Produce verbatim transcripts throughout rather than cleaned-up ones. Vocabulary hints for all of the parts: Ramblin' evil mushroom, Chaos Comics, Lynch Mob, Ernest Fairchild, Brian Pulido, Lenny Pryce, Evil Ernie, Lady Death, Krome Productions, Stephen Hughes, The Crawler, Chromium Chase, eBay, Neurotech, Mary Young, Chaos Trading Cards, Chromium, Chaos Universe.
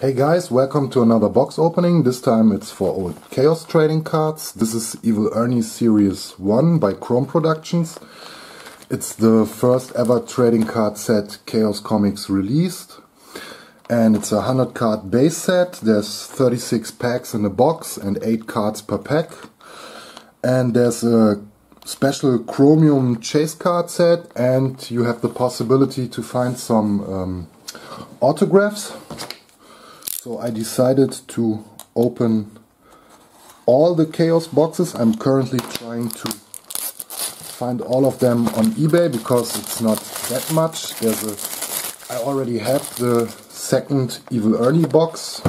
Hey guys, welcome to another box opening. This time it's for old Chaos Trading Cards. This is Evil Ernie Series one by Krome Productions. It's the first ever trading card set Chaos Comics released. And it's a one hundred card base set. There's thirty-six packs in the box and eight cards per pack. And there's a special Chromium Chase card set. And you have the possibility to find some um, autographs. So I decided to open all the Chaos boxes. I'm currently trying to find all of them on eBay because it's not that much. There's a, I already have the second Evil Ernie box,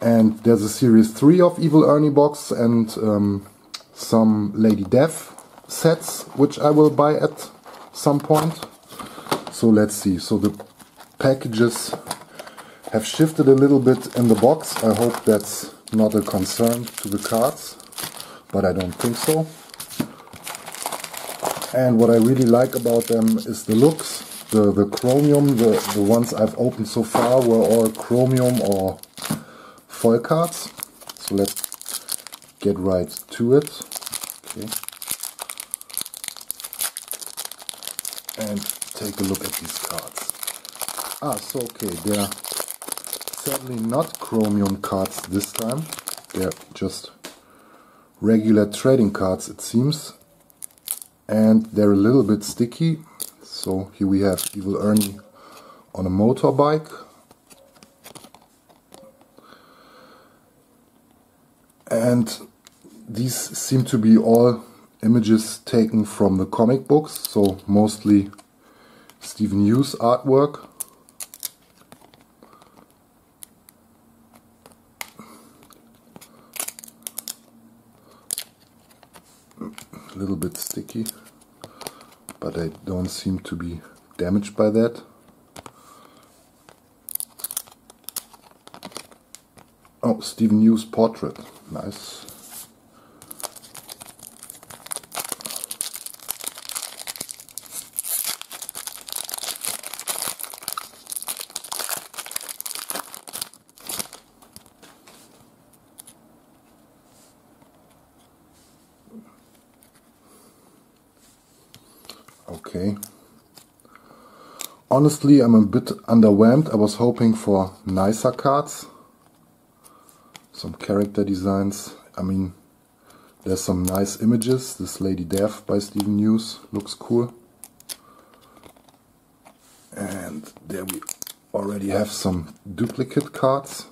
and there's a Series three of Evil Ernie box and um, some Lady Death sets, which I will buy at some point. So let's see. So the packages have shifted a little bit in the box. I hope that's not a concern to the cards, but I don't think so. And what I really like about them is the looks. The, the chromium, the, the ones I've opened so far were all chromium or foil cards. So let's get right to it. Okay. And take a look at these cards. Ah, so okay, they are certainly not chromium cards this time. They're just regular trading cards, it seems. And they're a little bit sticky. So here we have Evil Ernie on a motorbike. And these seem to be all images taken from the comic books, so mostly Stephen Hughes artwork. A little bit sticky, but I don't seem to be damaged by that. Oh, Stephen Hughes portrait, nice. Okay. Honestly, I'm a bit underwhelmed. I was hoping for nicer cards. Some character designs. I mean, there's some nice images. This Lady Death by Stephen Hughes looks cool. And there we already have some duplicate cards.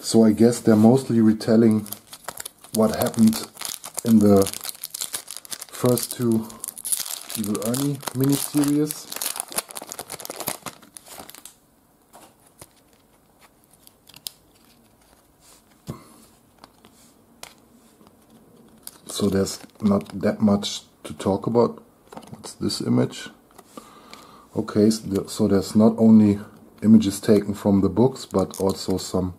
So I guess they're mostly retelling what happened in the first two Evil Ernie miniseries. So there's not that much to talk about. What's this image? Okay, so there's not only images taken from the books, but also some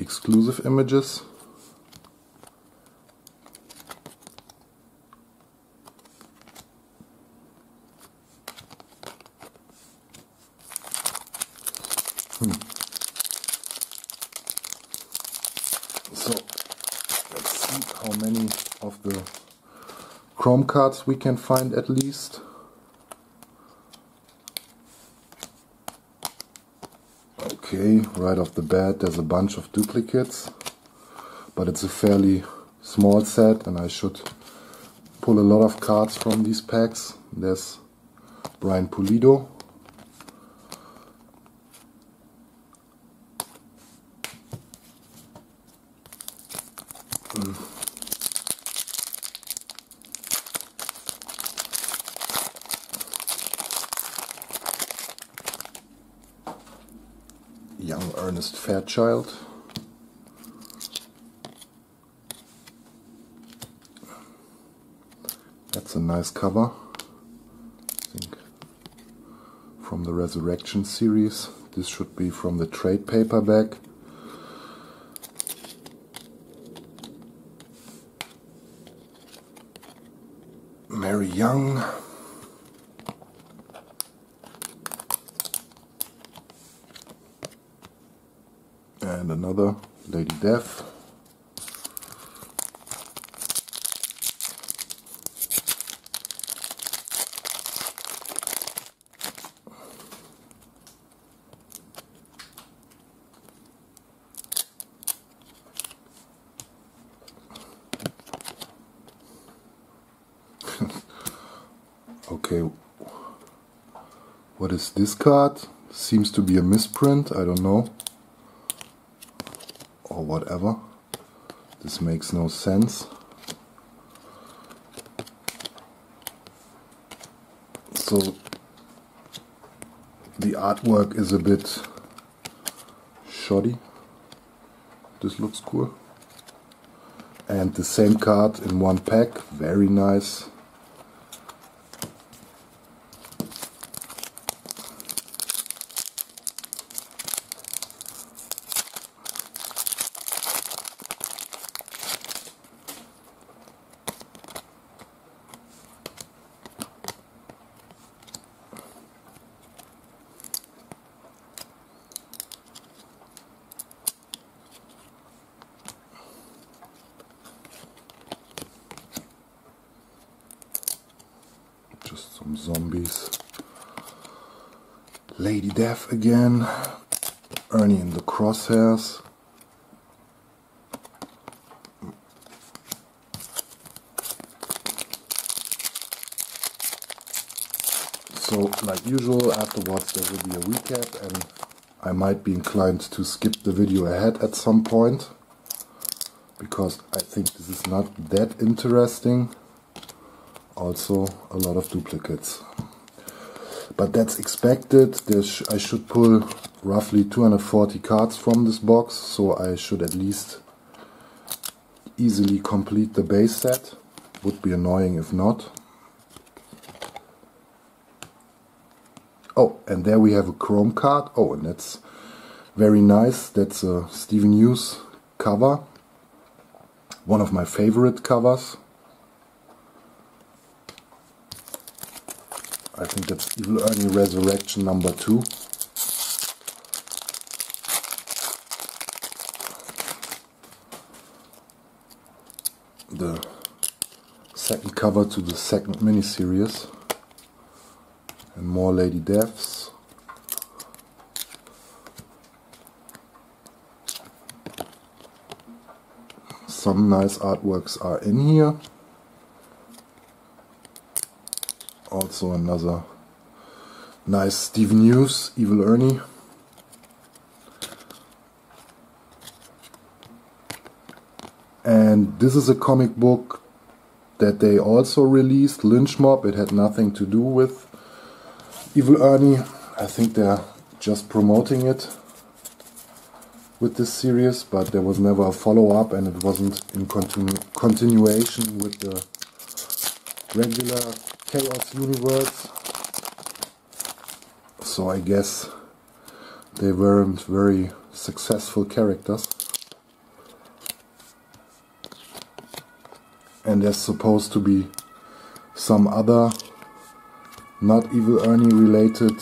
exclusive images. Hmm. So, let's see how many of the Krome cards we can find at least. Okay, right off the bat there's a bunch of duplicates, but it's a fairly small set and I should pull a lot of cards from these packs. There's Brian Pulido. Young Ernest Fairchild. That's a nice cover, I think, from the Resurrection series. This should be from the trade paperback. Mary Young. And another Lady Death. Okay, what is this card? Seems to be a misprint, I don't know. Or whatever. This makes no sense. So, the artwork is a bit shoddy. This looks cool. And the same card in one pack, very nice. Some zombies. Lady Death again. Ernie in the crosshairs. So, like usual, afterwards there will be a recap, and I might be inclined to skip the video ahead at some point, because I think this is not that interesting. Also a lot of duplicates, but that's expected. There sh I should pull roughly two hundred forty cards from this box, so I should at least easily complete the base set. Would be annoying if not. Oh, and there we have a Krome card. Oh, and that's very nice. That's a Stephen Hughes cover, one of my favorite covers. I think that's Evil Ernie Resurrection number two. The second cover to the second miniseries. And more Lady Deaths. Some nice artworks are in here. Also another nice Stephen Hughes, Evil Ernie. And this is a comic book that they also released, Lynch Mob. It had nothing to do with Evil Ernie. I think they're just promoting it with this series, but there was never a follow-up, and it wasn't in continu continuation with the regular Chaos Universe, so I guess they weren't very successful characters. And there's supposed to be some other not Evil Ernie related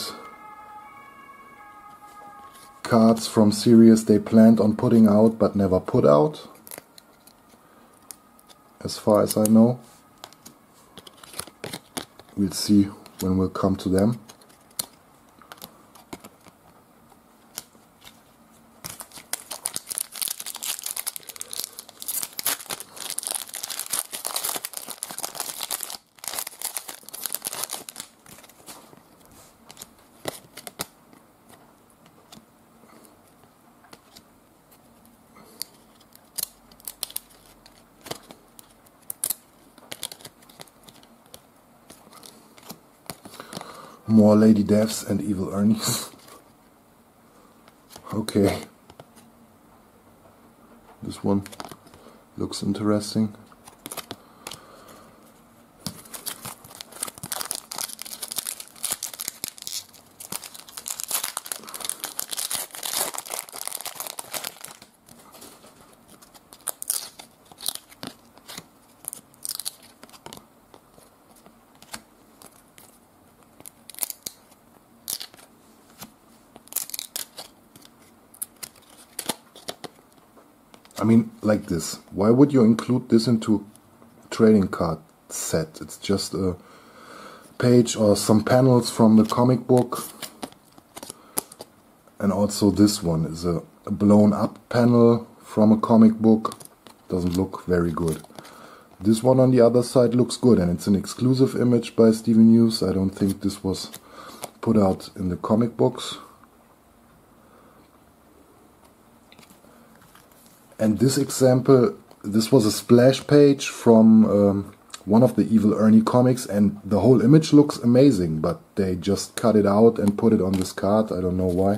cards from series they planned on putting out but never put out, as far as I know. We'll see when we'll come to them. More Lady Deaths and Evil Ernies. Okay. This one looks interesting. mean, like this. Why would you include this into trading card set? It's just a page or some panels from the comic book. And also this one is a blown up panel from a comic book. Doesn't look very good. This one on the other side looks good, and it's an exclusive image by Stephen Hughes. I don't think this was put out in the comic books. And this example, this was a splash page from um, one of the Evil Ernie comics, and the whole image looks amazing, but they just cut it out and put it on this card. I don't know why.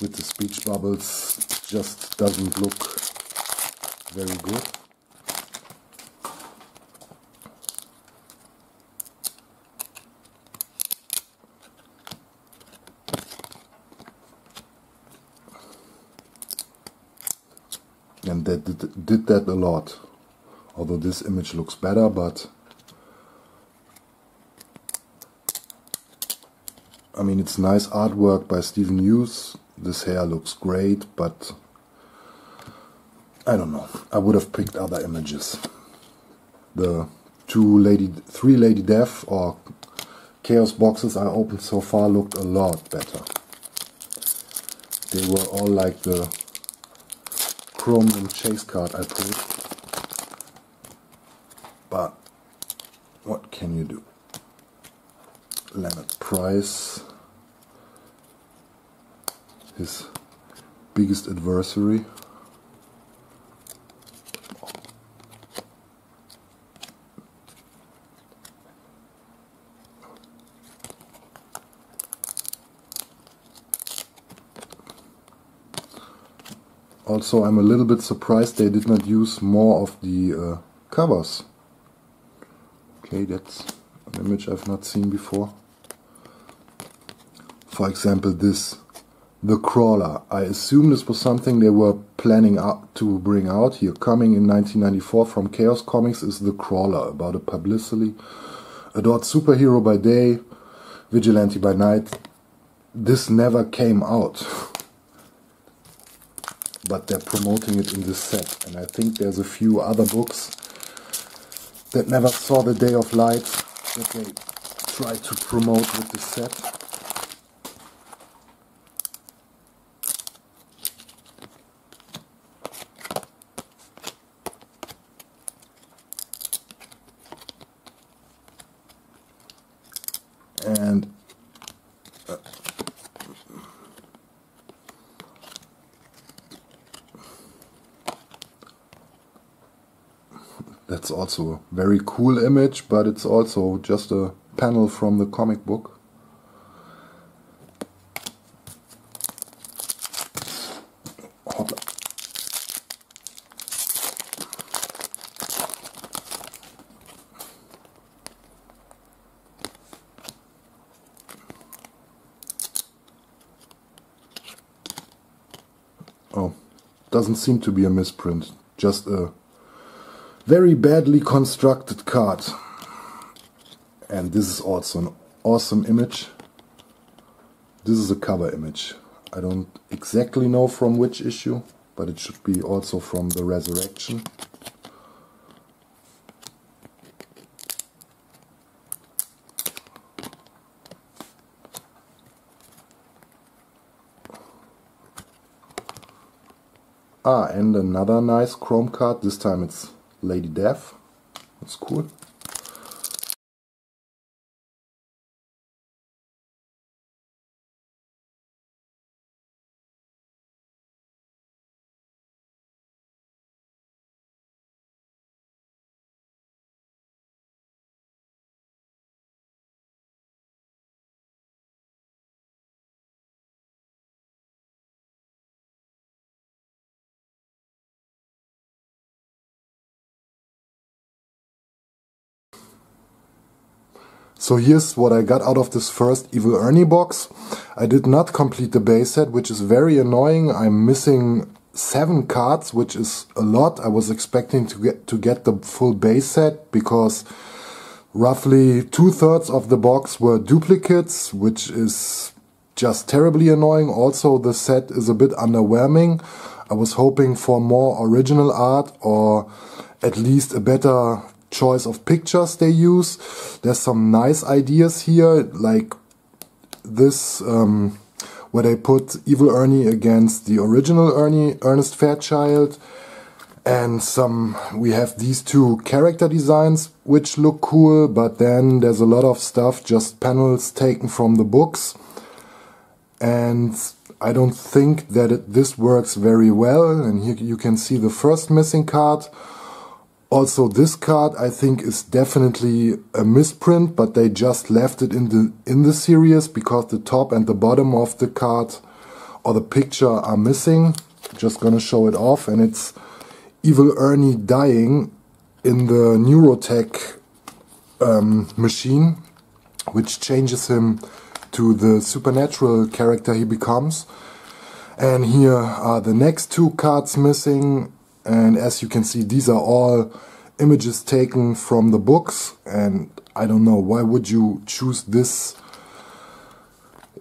With the speech bubbles, just doesn't look very good. And they did, did that a lot. Although this image looks better, but I mean, it's nice artwork by Stephen Hughes. This hair looks great, but I don't know. I would have picked other images. The two lady, three Lady Death or Chaos boxes I opened so far looked a lot better. They were all like the Chromium Chase card I pulled. But what can you do? Lenny Pryce, his biggest adversary. Also, I'm a little bit surprised they did not use more of the uh, covers. Okay, that's an image I've not seen before. For example, this, The Crawler. I assume this was something they were planning out to bring out here. Coming in nineteen ninety-four from Chaos Comics is The Crawler, about a publicly adored superhero by day, vigilante by night. This never came out. But they're promoting it in this set, and I think there's a few other books that never saw the day of light that they try to promote with this set. And that's also a very cool image, but it's also just a panel from the comic book. Hopla. Oh, doesn't seem to be a misprint, just a very badly constructed card. And this is also an awesome image. This is a cover image. I don't exactly know from which issue, but it should be also from the Resurrection. Ah, and another nice Krome card. This time it's Lady Death. That's cool. So here's what I got out of this first Evil Ernie box. I did not complete the base set, which is very annoying. I'm missing seven cards, which is a lot. I was expecting to get to get the full base set, because roughly two-thirds of the box were duplicates, which is just terribly annoying. Also, the set is a bit underwhelming. I I was hoping for more original art, or at least a better choice of pictures they use. There's some nice ideas here, like this, um, where they put Evil Ernie against the original Ernie, Ernest Fairchild. And some, we have these two character designs which look cool, but then there's a lot of stuff, just panels taken from the books. And I don't think that it, this works very well. And here you can see the first missing card. Also, this card I think is definitely a misprint, but they just left it in the in the series because the top and the bottom of the card or the picture are missing. Just gonna show it off, and it's Evil Ernie dying in the Neurotech um, machine, which changes him to the supernatural character he becomes. And here are the next two cards missing, and as you can see, these are all images taken from the books, and I don't know, why would you choose this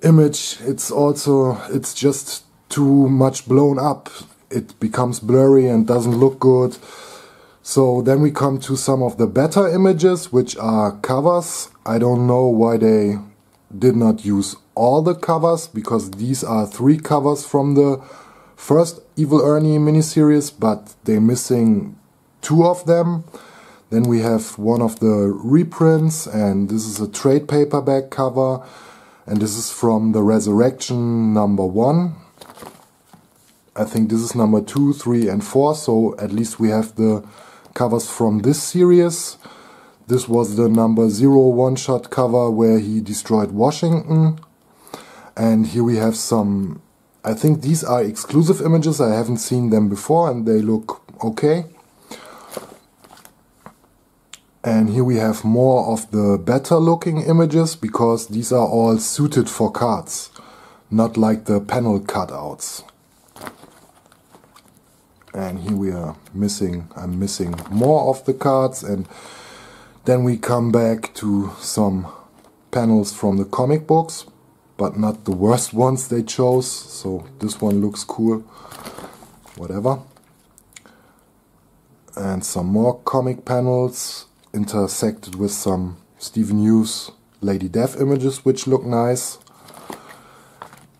image? It's also, it's just too much blown up. It becomes blurry and doesn't look good. So then we come to some of the better images, which are covers. I don't know why they did not use all the covers, because these are three covers from the first Evil Ernie miniseries, but they're missing two of them. Then we have one of the reprints, and this is a trade paperback cover, and this is from the Resurrection number one. I think this is number two, three, and four, so at least we have the covers from this series. This was the number zero one-shot cover where he destroyed Washington. And here we have some, I think these are exclusive images, I haven't seen them before, and they look okay. And here we have more of the better looking images, because these are all suited for cards, not like the panel cutouts. And here we are missing, I'm missing more of the cards, and then we come back to some panels from the comic books, but not the worst ones they chose, so this one looks cool, whatever. And some more comic panels intersected with some Stephen Hughes Lady Death images, which look nice.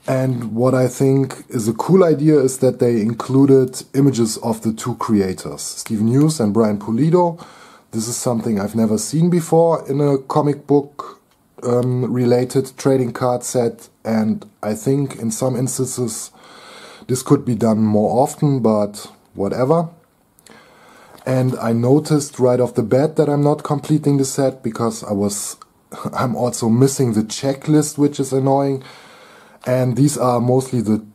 And what I think is a cool idea is that they included images of the two creators, Stephen Hughes and Brian Pulido. This is something I've never seen before in a comic book um, related trading card set, and I think in some instances this could be done more often, but whatever. And I noticed right off the bat that I'm not completing the set, because I was I'm also missing the checklist, which is annoying. And these are mostly the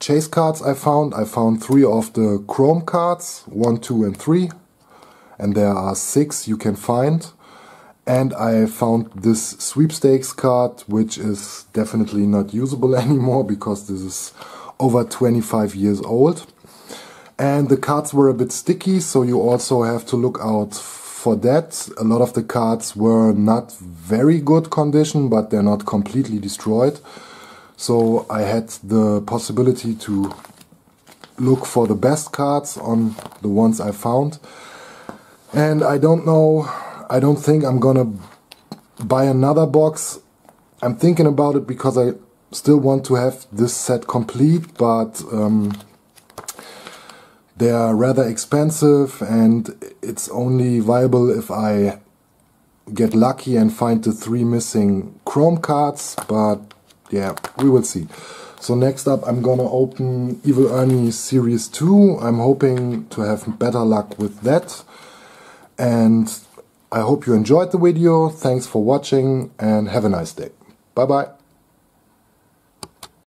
chase cards I found. I found three of the Krome cards, one, two, and three. And there are six you can find. And I found this sweepstakes card, which is definitely not usable anymore, because this is over twenty-five years old. And the cards were a bit sticky, so you also have to look out for that. A lot of the cards were not very good condition, but they're not completely destroyed. So I had the possibility to look for the best cards on the ones I found. And I don't know, I don't think I'm gonna buy another box. I'm thinking about it, because I still want to have this set complete, but um, they are rather expensive, and it's only viable if I get lucky and find the three missing Krome cards, but yeah, we will see. So next up I'm gonna open Evil Ernie Series two. I'm hoping to have better luck with that. And I hope you enjoyed the video. Thanks for watching, and have a nice day. Bye bye.